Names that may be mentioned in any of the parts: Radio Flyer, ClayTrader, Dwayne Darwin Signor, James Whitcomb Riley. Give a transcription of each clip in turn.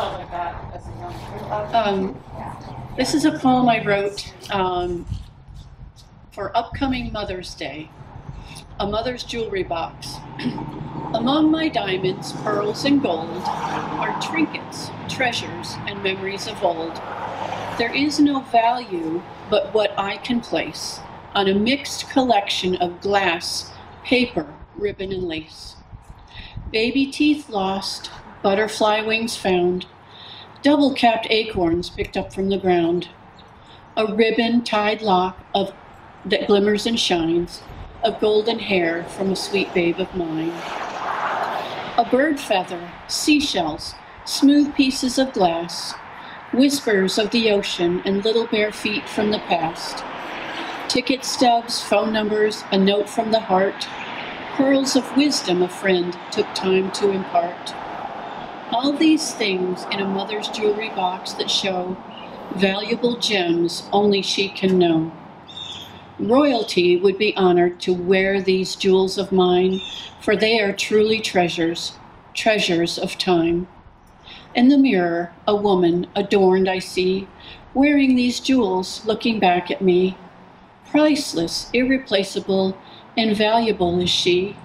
felt like that as a young girl. This is a poem I wrote for upcoming Mother's Day, a mother's jewelry box. Among my diamonds, pearls, and gold are trinkets, treasures, and memories of old. There is no value but what I can place on a mixed collection of glass, paper, ribbon, and lace. Baby teeth lost, butterfly wings found, double-capped acorns picked up from the ground, a ribbon-tied lock that glimmers and shines, of golden hair from a sweet babe of mine. A bird feather, seashells, smooth pieces of glass, whispers of the ocean and little bare feet from the past, ticket stubs, phone numbers, a note from the heart, pearls of wisdom a friend took time to impart. All these things in a mother's jewelry box that show valuable gems only she can know. Royalty would be honored to wear these jewels of mine, for they are truly treasures, treasures of time. In the mirror, a woman adorned I see, wearing these jewels, looking back at me. Priceless, irreplaceable, invaluable is she,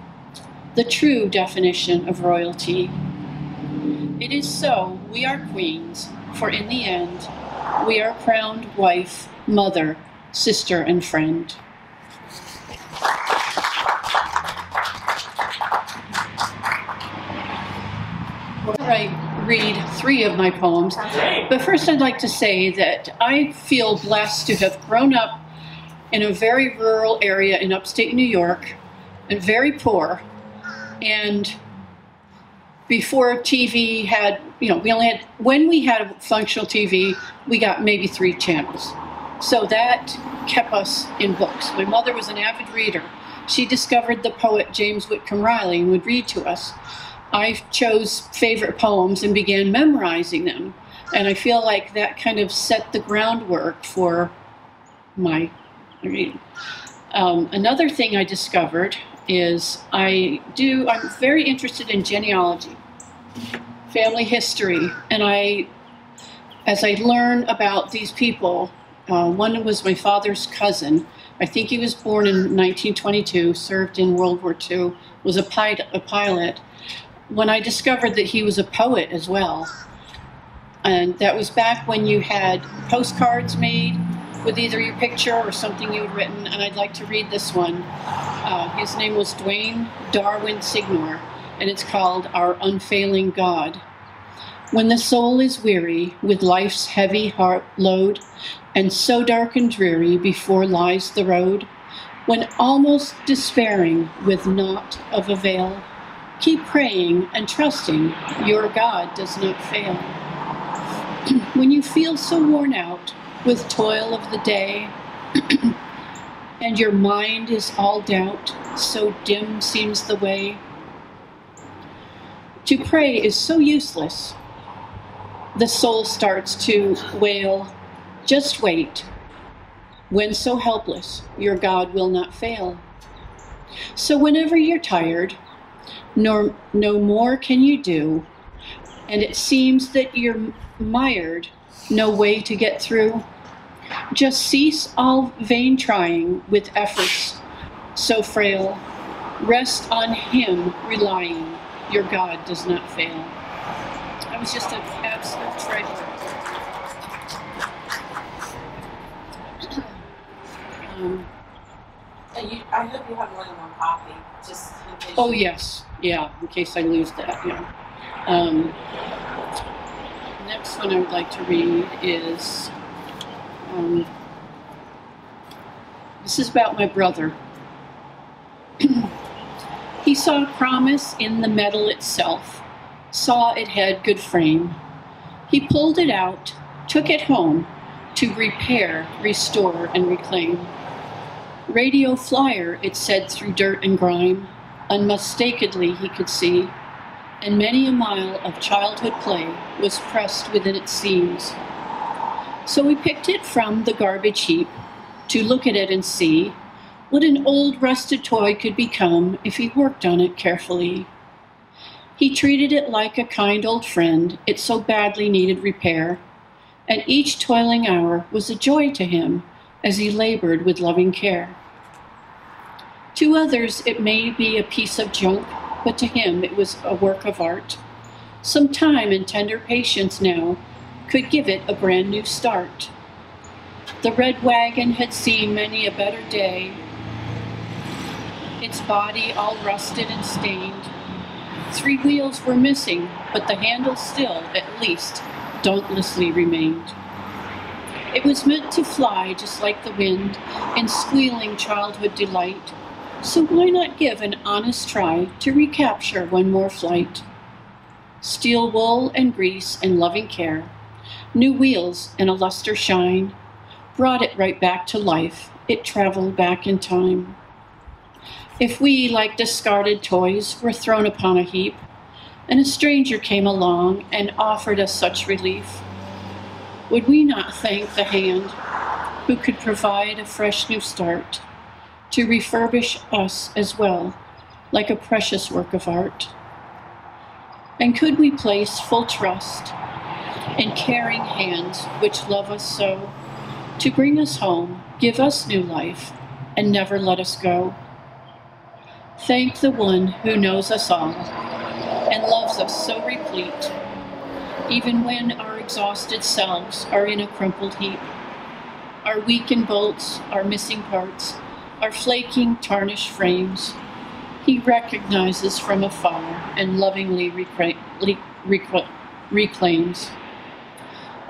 the true definition of royalty. It is so we are queens, for in the end, we are crowned wife, mother, sister, and friend. I read three of my poems, but first I'd like to say that I feel blessed to have grown up in a very rural area in upstate New York, and very poor, and before TV had, you know, when we had a functional TV, we got maybe 3 channels. So that kept us in books. My mother was an avid reader. She discovered the poet James Whitcomb Riley and would read to us. I chose favorite poems and began memorizing them. And I feel like that kind of set the groundwork for my reading. Another thing I discovered is I'm very interested in genealogy, family history, and as I learn about these people, one was my father's cousin. I think he was born in 1922, served in World War II, was a pilot. When I discovered that he was a poet as well, and that was back when you had postcards made with either your picture or something you had written, and I'd like to read this one. His name was Dwayne Darwin Signor, and it's called Our Unfailing God. When the soul is weary with life's heavy heart load, and so dark and dreary before lies the road, when almost despairing with naught of avail, keep praying and trusting your God does not fail. When you feel so worn out with toil of the day, and your mind is all doubt, so dim seems the way. To pray is so useless. The soul starts to wail, just wait. When so helpless, your God will not fail. So whenever you're tired, no more can you do, and it seems that you're mired, no way to get through. Just cease all vain trying with efforts so frail. Rest on him relying, your God does not fail. I was just an absolute treasure. I hope you have more than one copy, just in case. Oh yes, yeah, in case I lose that, yeah. Next one I would like to read is, this is about my brother. He saw promise in the metal itself, saw it had good frame. He pulled it out, took it home to repair, restore, and reclaim. Radio Flyer, it said through dirt and grime, unmistakably he could see, and many a mile of childhood play was pressed within its seams. So we picked it from the garbage heap to look at it and see what an old rusted toy could become if he worked on it carefully. He treated it like a kind old friend. It so badly needed repair, and each toiling hour was a joy to him as he labored with loving care. To others, it may be a piece of junk, but to him it was a work of art. Some time and tender patience now could give it a brand new start. The red wagon had seen many a better day, its body all rusted and stained. 3 wheels were missing, but the handle still, at least, dauntlessly remained. It was meant to fly just like the wind in squealing childhood delight, so why not give an honest try to recapture one more flight? Steel wool and grease and loving care, new wheels and a luster shine, brought it right back to life. It traveled back in time. If we, like discarded toys, were thrown upon a heap, and a stranger came along and offered us such relief, would we not thank the hand who could provide a fresh new start to refurbish us as well, like a precious work of art? And could we place full trust in caring hands which love us so, to bring us home, give us new life, and never let us go? Thank the one who knows us all and loves us so replete, even when our exhausted selves are in a crumpled heap. Our weakened bolts, our missing parts, our flaking, tarnished frames, he recognizes from afar and lovingly reclaims.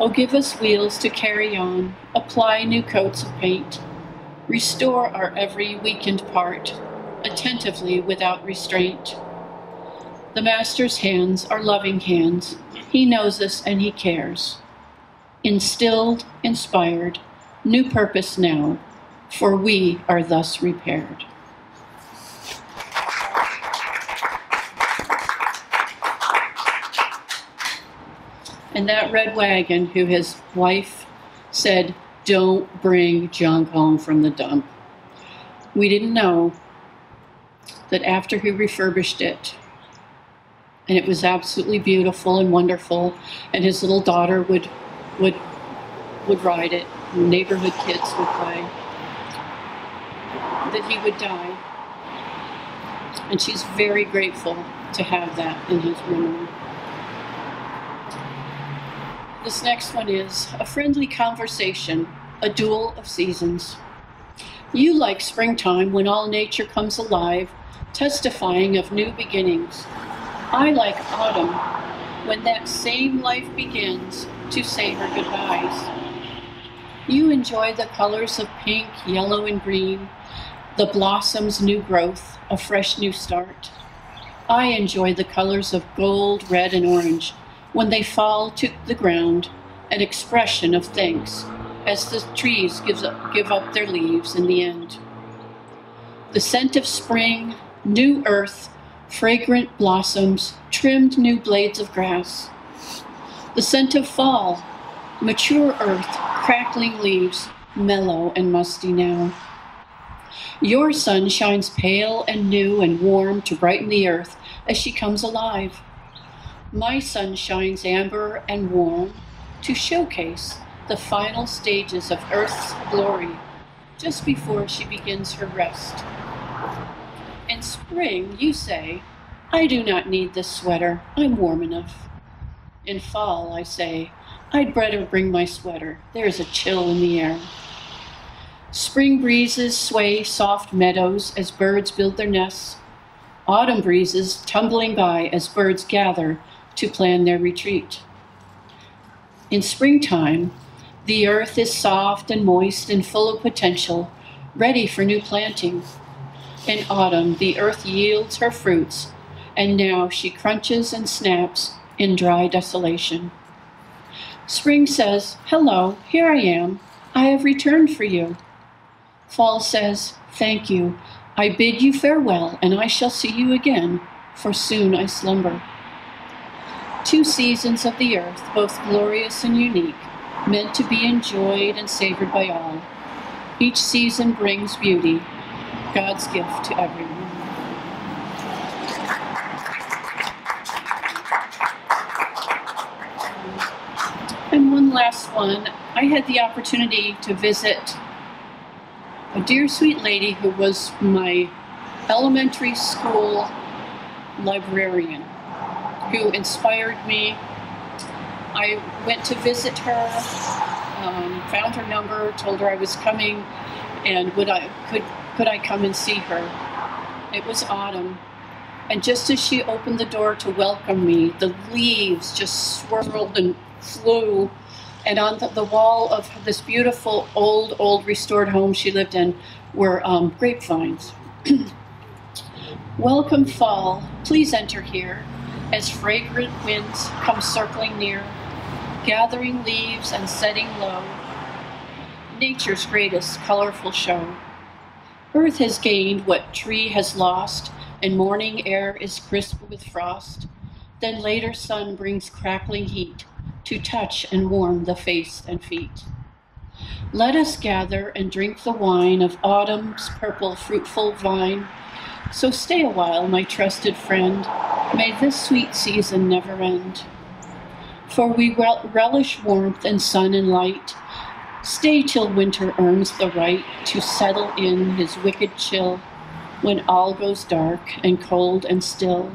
Oh, give us wheels to carry on, apply new coats of paint, restore our every weakened part, attentively without restraint. The master's hands are loving hands. He knows us and he cares. Instilled, inspired, new purpose now, for we are thus repaired. And that red wagon who his wife said, "Don't bring junk home from the dump." We didn't know that after he refurbished it, and it was absolutely beautiful and wonderful, and his little daughter would ride it, and neighborhood kids would play, that he would die. And she's very grateful to have that in his memory. This next one is a friendly conversation, a duel of seasons. You like springtime when all nature comes alive, testifying of new beginnings. I like autumn when that same life begins to say her goodbyes. You enjoy the colors of pink, yellow, and green, the blossom's new growth, a fresh new start. I enjoy the colors of gold, red, and orange when they fall to the ground, an expression of thanks as the trees give up their leaves in the end. The scent of spring, new earth, fragrant blossoms, trimmed new blades of grass. The scent of fall, mature earth, crackling leaves, mellow and musty now. Your sun shines pale and new and warm to brighten the earth as she comes alive. My sun shines amber and warm to showcase the final stages of earth's glory just before she begins her rest. And spring, you say, I do not need this sweater, I'm warm enough. In fall, I say, I'd better bring my sweater, there is a chill in the air. Spring breezes sway soft meadows as birds build their nests. Autumn breezes tumbling by as birds gather to plan their retreat. In springtime, the earth is soft and moist and full of potential, ready for new planting. In autumn, the earth yields her fruits, and now she crunches and snaps in dry desolation. Spring says, hello, here I am. I have returned for you. Fall says, thank you. I bid you farewell, and I shall see you again, for soon I slumber. 2 seasons of the earth, both glorious and unique, meant to be enjoyed and savored by all. Each season brings beauty, God's gift to everyone. one, I had the opportunity to visit a dear sweet lady who was my elementary school librarian, who inspired me. I went to visit her, found her number, told her I was coming, and could I come and see her. It was autumn, and just as she opened the door to welcome me, the leaves just swirled and flew, and on the wall of this beautiful old restored home she lived in were grapevines. Welcome fall, please enter here, as fragrant winds come circling near, gathering leaves and setting low, nature's greatest colorful show. Earth has gained what tree has lost, and morning air is crisp with frost. Then later sun brings crackling heat to touch and warm the face and feet. Let us gather and drink the wine of autumn's purple fruitful vine. So stay a while, my trusted friend, may this sweet season never end. For we relish warmth and sun and light, stay till winter earns the right to settle in his wicked chill, when all goes dark and cold and still.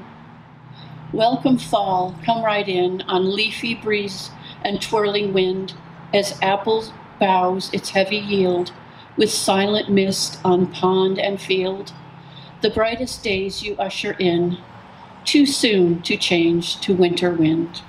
Welcome fall, come right in, on leafy breeze and twirling wind, as apples bows its heavy yield, with silent mist on pond and field. The brightest days you usher in, too soon to change to winter wind.